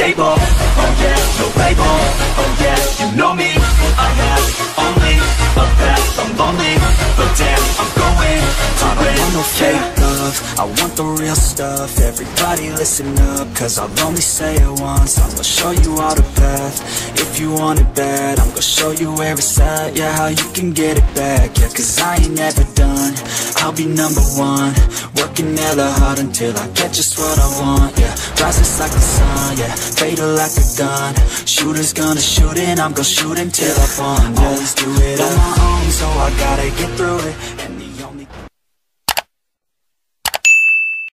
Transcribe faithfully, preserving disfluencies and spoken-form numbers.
Stable, oh yeah, no label, oh yeah, you know me, I have only a path, I'm lonely, but damn, I'm going, I don't want no fake love, I want the real stuff, everybody listen up, cause I'll only say it once, I'm gonna show you all the path, if you want it bad, I'm gonna show you where it's at, yeah, how you can get it back, yeah, cause I ain't never done, I'll be number one, working hella hard until I get just what I want, yeah. Rises like the sun, yeah, fatal like a gun. Shooters gonna shoot and I'm gonna shoot until I fall, yeah. Always do it on my own, so I gotta get through it.